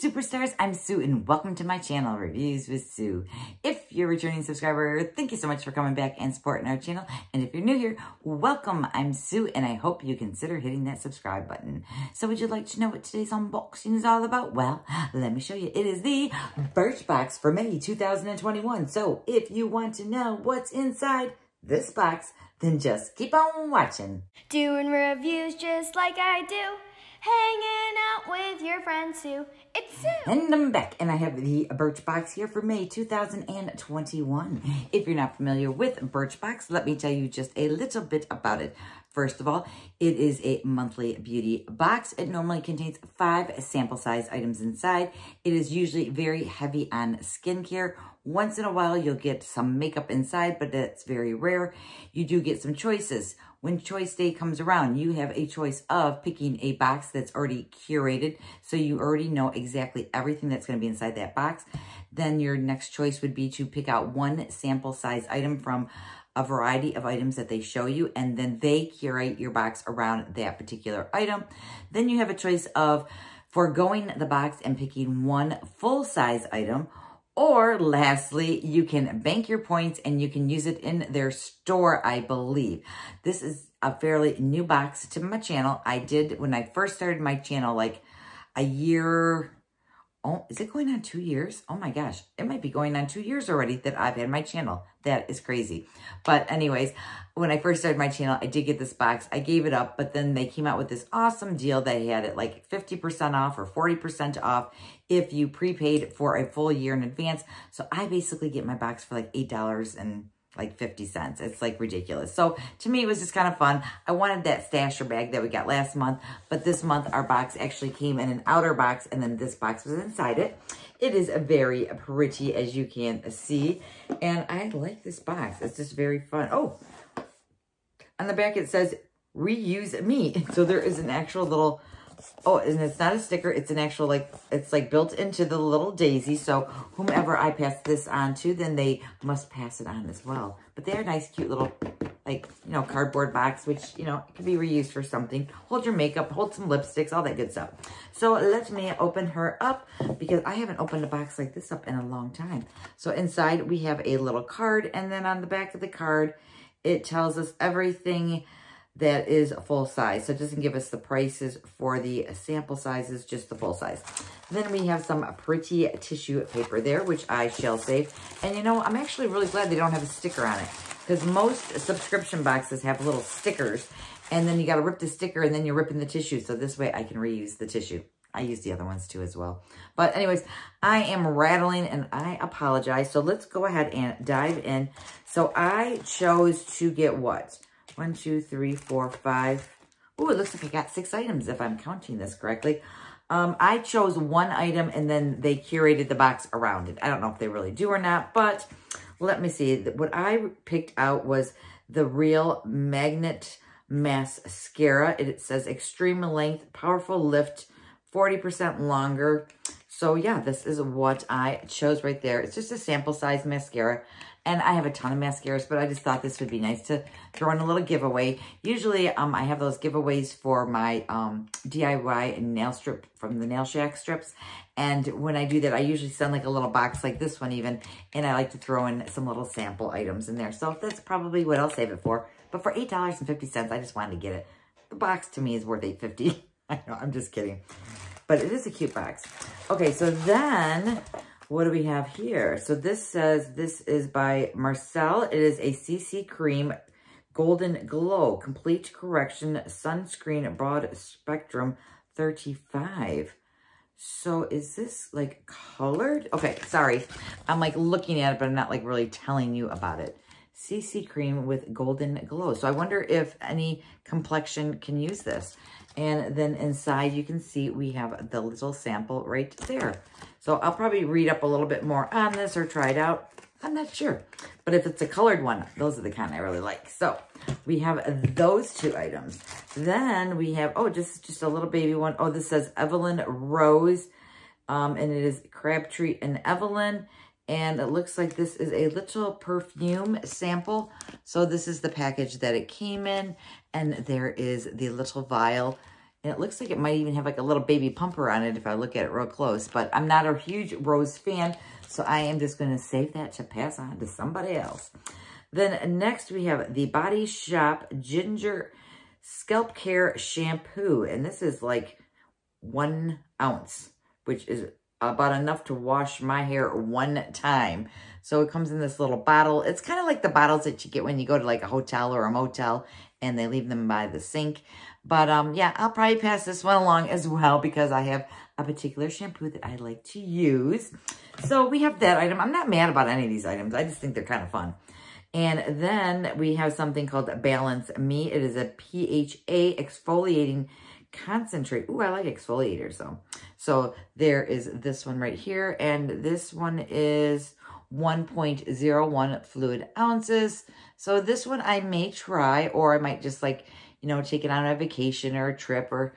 superstars, I'm Sue and welcome to my channel, Reviews with Sue. If you're a returning subscriber, thank you so much for coming back and supporting our channel. And if you're new here, welcome. I'm Sue and I hope you consider hitting that subscribe button. So would you like to know what today's unboxing is all about? Well, let me show you. It is the Birch Box for May 2021. So if you want to know what's inside this box, then just keep on watching. Doing reviews just like I do. Hanging out with your friend Sue. It's Sue. And I'm back, and I have the Birch Box here for May 2021. If you're not familiar with Birch Box, let me tell you just a little bit about it. First of all, it is a monthly beauty box. It normally contains 5 sample size items inside. It is usually very heavy on skincare. Once in a while, you'll get some makeup inside, but that's very rare. You do get some choices. When choice day comes around, you have a choice of picking a box that's already curated, so you already know exactly everything that's going to be inside that box. Then your next choice would be to pick out one sample size item from a variety of items that they show you, and then they curate your box around that particular item. Then you have a choice of foregoing the box and picking one full-size item. Or lastly, you can bank your points and you can use it in their store, I believe. This is a fairly new box to my channel. I did, when I first started my channel, like a year, oh, is it going on 2 years? Oh my gosh, it might be going on 2 years already that I've had my channel. That is crazy. But anyways, when I first started my channel, I did get this box. I gave it up, but then they came out with this awesome deal. They had it like 50% off or 40% off if you prepaid for a full year in advance. So I basically get my box for like $8 and like 50 cents. It's like ridiculous. So to me, it was just kind of fun. I wanted that stasher bag that we got last month, but this month our box actually came in an outer box, and then this box was inside it. It is very pretty, as you can see, and I like this box. It's just very fun. Oh, on the back it says "Reuse Me," so there is an actual little. Oh, and it's not a sticker. It's an actual, like, it's like built into the little daisy. So whomever I pass this on to, then they must pass it on as well. But they're a nice, cute little, like, you know, cardboard box, which, you know, it can be reused for something. Hold your makeup, hold some lipsticks, all that good stuff. So let me open her up because I haven't opened a box like this up in a long time. So inside we have a little card, and then on the back of the card, it tells us everything that is full size. So it doesn't give us the prices for the sample sizes, just the full size. Then we have some pretty tissue paper there, which I shall save. And you know, I'm actually really glad they don't have a sticker on it, because most subscription boxes have little stickers, and then you got to rip the sticker and then you're ripping the tissue. So this way I can reuse the tissue. I use the other ones too as well. But anyways, I am rattling and I apologize. So let's go ahead and dive in. So I chose to get what? 1, 2, 3, 4, 5. Oh, it looks like I got 6 items if I'm counting this correctly. I chose one item and then they curated the box around it. I don't know if they really do or not, but let me see. What I picked out was the Real Magnet Mascara. It says extreme length, powerful lift, 40% longer. So yeah, this is what I chose right there. It's just a sample size mascara. And I have a ton of mascaras, but I just thought this would be nice to throw in a little giveaway. Usually, I have those giveaways for my DIY and nail strip from the Nail Shack strips. And when I do that, I usually send like a little box like this one even. And I like to throw in some little sample items in there. So that's probably what I'll save it for. But for $8.50, I just wanted to get it. The box to me is worth $8.50. I know, I'm just kidding. But it is a cute box. Okay, so then what do we have here? So this says, this is by Marcel. It is a CC Cream Golden Glow Complete Correction Sunscreen Broad Spectrum 35. So is this like colored? Okay, sorry. I'm like looking at it, but I'm not like really telling you about it. CC Cream with Golden Glow. So I wonder if any complexion can use this. And then inside you can see we have the little sample right there. So I'll probably read up a little bit more on this or try it out. I'm not sure. But if it's a colored one, those are the kind I really like. So we have those 2 items. Then we have, oh, just a little baby one. Oh, this says Evelyn Rose. And it is Crabtree and Evelyn. And it looks like this is a little perfume sample. So this is the package that it came in. And there is the little vial. And it looks like it might even have like a little baby pumper on it if I look at it real close. But I'm not a huge rose fan, so I am just going to save that to pass on to somebody else. Then next we have the Body Shop Ginger Scalp Care Shampoo. And this is like 1 ounce, which is about enough to wash my hair 1 time. So it comes in this little bottle. It's kind of like the bottles that you get when you go to like a hotel or a motel and they leave them by the sink. But yeah, I'll probably pass this one along as well because I have a particular shampoo that I like to use. So we have that item. I'm not mad about any of these items. I just think they're kind of fun. And then we have something called Balance Me. It is a PHA exfoliating concentrate. Ooh, I like exfoliators though. So there is this one right here. And this one is 1.01 fluid ounces. So this one I may try, or I might just like, you know, take it on a vacation or a trip or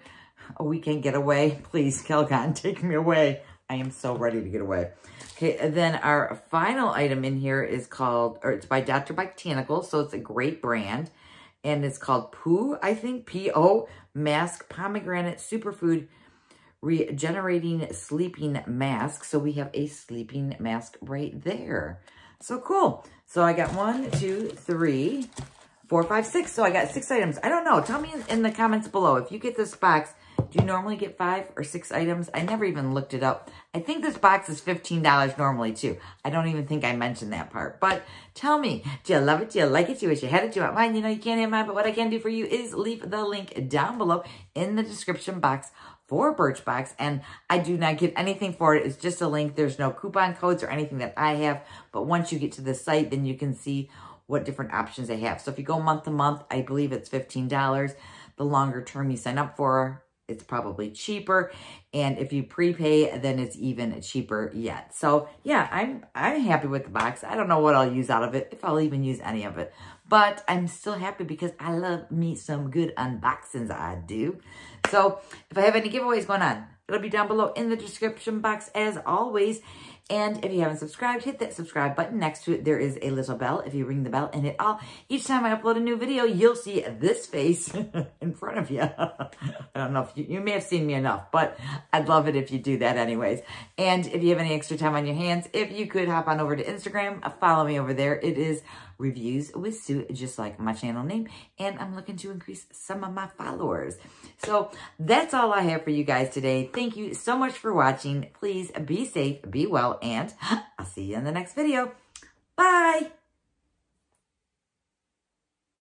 a weekend getaway. Please, Calgon, take me away. I am so ready to get away. Okay, and then our final item in here is called, or it's by Dr. Botanical, so it's a great brand. And it's called Poo, I think, P-O, Mask Pomegranate Superfood Regenerating Sleeping Mask. So we have a sleeping mask right there. So cool. So I got 1, 2, 3, 4, 5, 6. So I got 6 items. I don't know. Tell me in the comments below if you get this box. Do you normally get 5 or 6 items? I never even looked it up. I think this box is $15 normally, too. I don't even think I mentioned that part. But tell me, do you love it? Do you like it? Do you wish you had it? Do you want mine? You know, you can't have mine. But what I can do for you is leave the link down below in the description box for Birch Box. And I do not get anything for it. It's just a link. There's no coupon codes or anything that I have. But once you get to the site, then you can see what different options they have. So if you go month to month, I believe it's $15. The longer term you sign up for, it's probably cheaper. And if you prepay, then it's even cheaper yet. So yeah, I'm happy with the box. I don't know what I'll use out of it, if I'll even use any of it. But I'm still happy because I love me some good unboxings, I do. So if I have any giveaways going on, it'll be down below in the description box as always. And if you haven't subscribed, hit that subscribe button. Next to it, there is a little bell. If you ring the bell and hit all, each time I upload a new video, you'll see this face in front of you. I don't know if you may have seen me enough, but I'd love it if you do that anyways. And if you have any extra time on your hands, if you could hop on over to Instagram, follow me over there. It is Reviews with Sue, just like my channel name. And I'm looking to increase some of my followers. So that's all I have for you guys today. Thank you so much for watching. Please be safe, be well, and I'll see you in the next video. Bye!